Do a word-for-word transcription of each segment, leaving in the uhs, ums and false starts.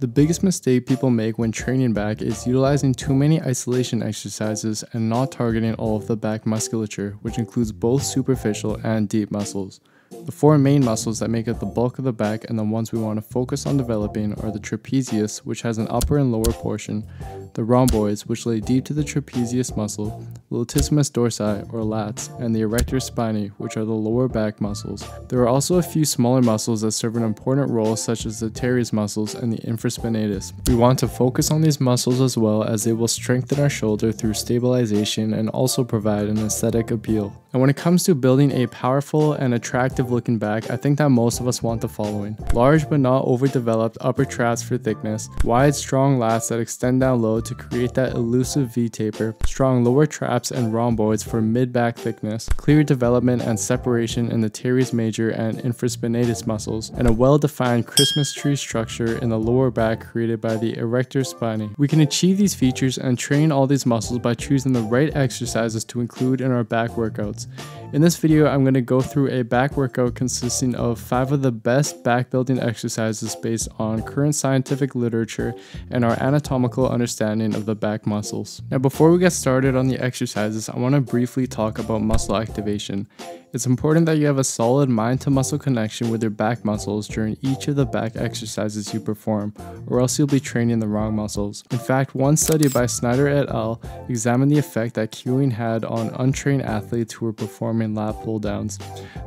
The biggest mistake people make when training back is utilizing too many isolation exercises and not targeting all of the back musculature, which includes both superficial and deep muscles. The four main muscles that make up the bulk of the back and the ones we want to focus on developing are the trapezius, which has an upper and lower portion, the rhomboids, which lay deep to the trapezius muscle, the latissimus dorsi, or lats, and the erector spinae, which are the lower back muscles. There are also a few smaller muscles that serve an important role, such as the teres muscles and the infraspinatus. We want to focus on these muscles as well, as they will strengthen our shoulder through stabilization and also provide an aesthetic appeal. And when it comes to building a powerful and attractive looking back, I think that most of us want the following: large but not overdeveloped upper traps for thickness, wide strong lats that extend down low to create that elusive V-taper, strong lower traps and rhomboids for mid-back thickness, clear development and separation in the teres major and infraspinatus muscles, and a well-defined Christmas tree structure in the lower back created by the erector spinae. We can achieve these features and train all these muscles by choosing the right exercises to include in our back workouts. In this video, I'm going to go through a back workout consisting of five of the best back building exercises based on current scientific literature and our anatomical understanding of the back muscles. Now, before we get started on the exercises, I want to briefly talk about muscle activation. It's important that you have a solid mind-to-muscle connection with your back muscles during each of the back exercises you perform, or else you'll be training the wrong muscles. In fact, one study by Snyder et al. Examined the effect that cueing had on untrained athletes who were performing lat pull-downs.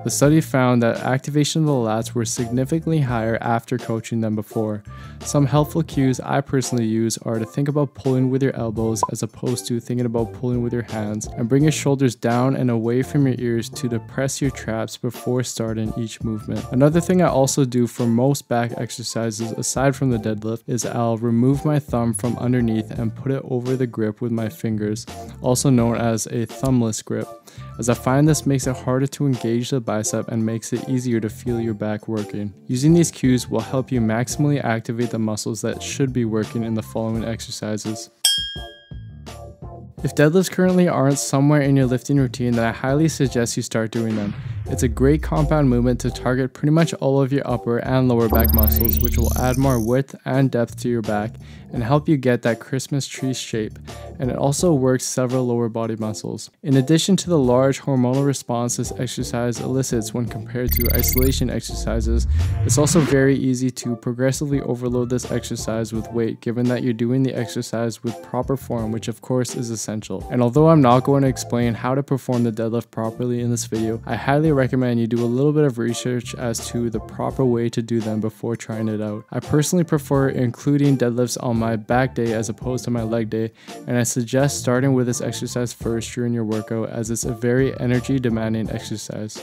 The study found that activation of the lats were significantly higher after coaching than before. Some helpful cues I personally use are to think about pulling with your elbows as opposed to thinking about pulling with your hands, and bring your shoulders down and away from your ears to the press your traps before starting each movement. Another thing I also do for most back exercises aside from the deadlift is I'll remove my thumb from underneath and put it over the grip with my fingers, also known as a thumbless grip, as I find this makes it harder to engage the bicep and makes it easier to feel your back working. Using these cues will help you maximally activate the muscles that should be working in the following exercises. If deadlifts currently aren't somewhere in your lifting routine, then I highly suggest you start doing them. It's a great compound movement to target pretty much all of your upper and lower back muscles, which will add more width and depth to your back and help you get that Christmas tree shape, and it also works several lower body muscles. In addition to the large hormonal response this exercise elicits when compared to isolation exercises, it's also very easy to progressively overload this exercise with weight, given that you're doing the exercise with proper form, which of course is essential. And although I'm not going to explain how to perform the deadlift properly in this video, I highly recommend you do a little bit of research as to the proper way to do them before trying it out. I personally prefer including deadlifts on my back day as opposed to my leg day, and I suggest starting with this exercise first during your workout, as it's a very energy demanding exercise.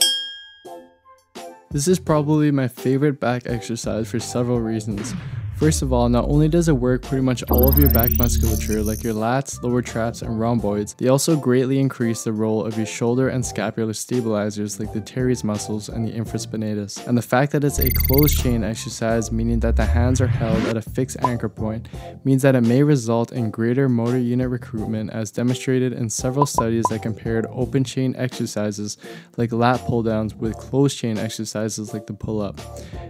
This is probably my favorite back exercise for several reasons. First of all, not only does it work pretty much all of your back musculature like your lats, lower traps, and rhomboids, they also greatly increase the role of your shoulder and scapular stabilizers like the teres muscles and the infraspinatus. And the fact that it's a closed chain exercise, meaning that the hands are held at a fixed anchor point, means that it may result in greater motor unit recruitment, as demonstrated in several studies that compared open chain exercises like lat pull-downs with closed chain exercises like the pull-up.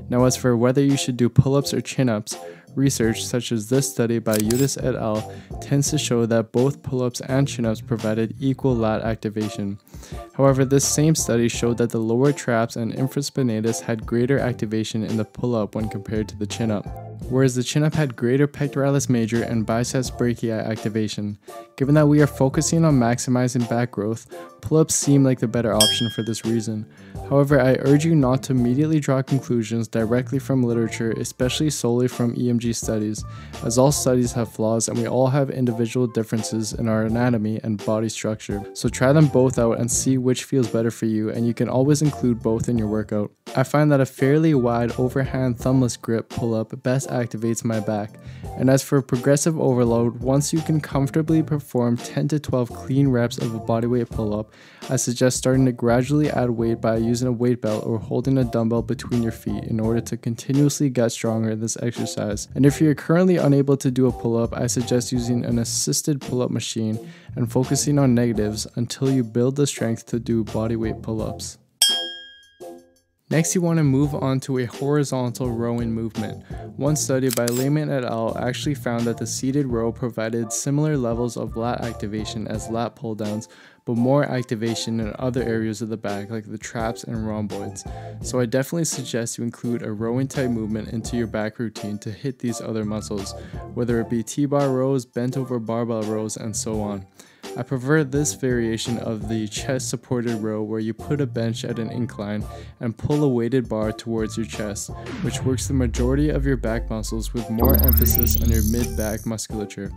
Now, as for whether you should do pull-ups or chin-ups, research such as this study by Yudis et al. Tends to show that both pull-ups and chin-ups provided equal lat activation. However, this same study showed that the lower traps and infraspinatus had greater activation in the pull-up when compared to the chin-up, whereas the chin-up had greater pectoralis major and biceps brachii activation. Given that we are focusing on maximizing back growth, pull-ups seem like the better option for this reason. However, I urge you not to immediately draw conclusions directly from literature, especially solely from E M G studies, as all studies have flaws and we all have individual differences in our anatomy and body structure. So try them both out and see which feels better for you, and you can always include both in your workout. I find that a fairly wide overhand thumbless grip pull-up best activates my back. And as for progressive overload, once you can comfortably perform ten to twelve clean reps of a bodyweight pull-up, I suggest starting to gradually add weight by using a weight belt or holding a dumbbell between your feet in order to continuously get stronger in this exercise. And if you're currently unable to do a pull-up, I suggest using an assisted pull-up machine and focusing on negatives until you build the strength to do bodyweight pull-ups. Next, you want to move on to a horizontal rowing movement. One study by Lehman et al. actually found that the seated row provided similar levels of lat activation as lat pull-downs, but more activation in other areas of the back like the traps and rhomboids. So I definitely suggest you include a rowing type movement into your back routine to hit these other muscles, whether it be T-bar rows, bent over barbell rows, and so on. I prefer this variation of the chest supported row where you put a bench at an incline and pull a weighted bar towards your chest, which works the majority of your back muscles with more emphasis on your mid-back musculature.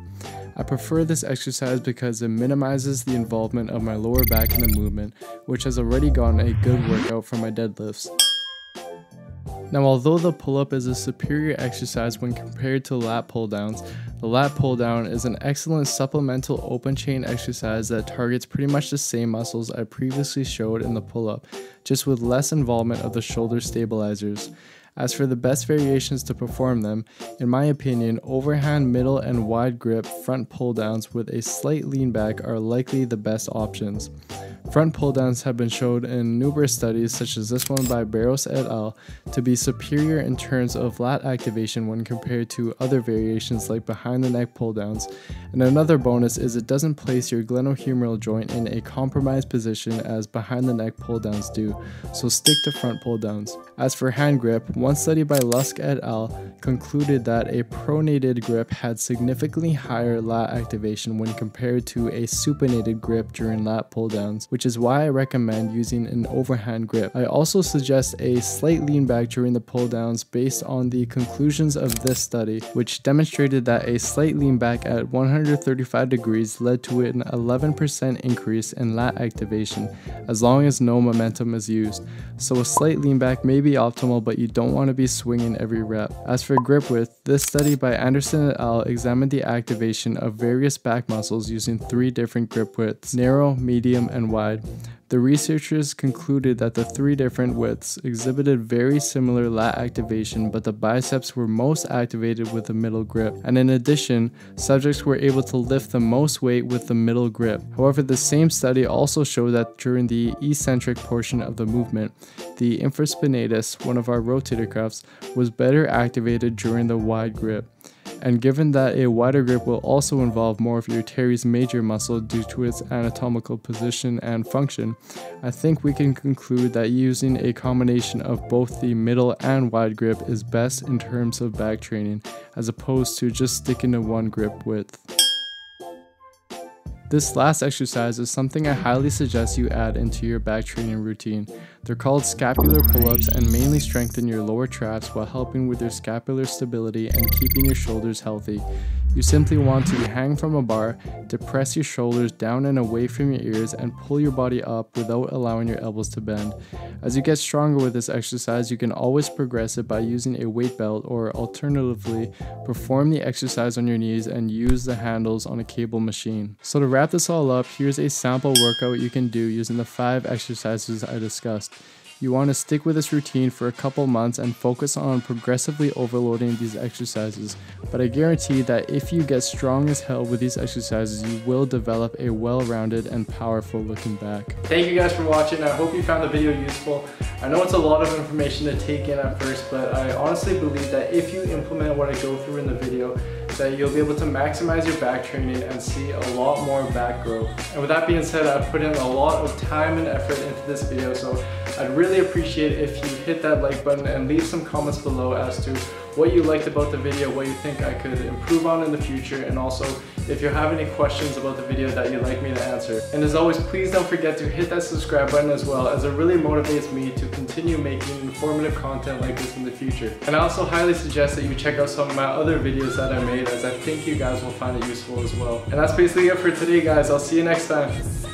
I prefer this exercise because it minimizes the involvement of my lower back in the movement, which has already gotten a good workout from my deadlifts. Now, although the pull-up is a superior exercise when compared to lat pull-downs, the lat pull-down is an excellent supplemental open chain exercise that targets pretty much the same muscles I previously showed in the pull-up, just with less involvement of the shoulder stabilizers. As for the best variations to perform them, in my opinion, overhand, middle, and wide grip front pull-downs with a slight lean back are likely the best options. Front pull-downs have been shown in numerous studies such as this one by Barros et al. to be superior in terms of lat activation when compared to other variations like behind the neck pull-downs, and another bonus is it doesn't place your glenohumeral joint in a compromised position as behind the neck pull-downs do, so stick to front pull-downs. As for hand grip, one study by Lusk et al. concluded that a pronated grip had significantly higher lat activation when compared to a supinated grip during lat pull-downs, which is why I recommend using an overhand grip. I also suggest a slight lean back during the pull downs based on the conclusions of this study, which demonstrated that a slight lean back at one hundred thirty-five degrees led to an eleven percent increase in lat activation as long as no momentum is used. So a slight lean back may be optimal, but you don't want to be swinging every rep. As for grip width, this study by Anderson et al. examined the activation of various back muscles using three different grip widths: narrow, medium, and wide. The researchers concluded that the three different widths exhibited very similar lat activation, but the biceps were most activated with the middle grip, and in addition, subjects were able to lift the most weight with the middle grip. However, the same study also showed that during the eccentric portion of the movement, the infraspinatus, one of our rotator cuffs, was better activated during the wide grip. And given that a wider grip will also involve more of your teres major muscle due to its anatomical position and function, I think we can conclude that using a combination of both the middle and wide grip is best in terms of back training, as opposed to just sticking to one grip width. This last exercise is something I highly suggest you add into your back training routine. They're called scapular pull-ups and mainly strengthen your lower traps while helping with your scapular stability and keeping your shoulders healthy. You simply want to hang from a bar, depress your shoulders down and away from your ears, and pull your body up without allowing your elbows to bend. As you get stronger with this exercise, you can always progress it by using a weight belt, or alternatively, perform the exercise on your knees and use the handles on a cable machine. So to wrap To wrap this all up, here's a sample workout you can do using the five exercises I discussed. You want to stick with this routine for a couple months and focus on progressively overloading these exercises, but I guarantee that if you get strong as hell with these exercises, you will develop a well-rounded and powerful looking back. Thank you guys for watching. I hope you found the video useful. I know it's a lot of information to take in at first, but I honestly believe that if you implement what I go through in the video, that you'll be able to maximize your back training and see a lot more back growth. And with that being said, I've put in a lot of time and effort into this video, so I'd really appreciate if you hit that like button and leave some comments below as to what you liked about the video, what you think I could improve on in the future, and also if you have any questions about the video that you'd like me to answer. And as always, please don't forget to hit that subscribe button as well, as it really motivates me to continue making informative content like this in the future. And I also highly suggest that you check out some of my other videos that I made, as I think you guys will find it useful as well. And that's basically it for today, guys. I'll see you next time.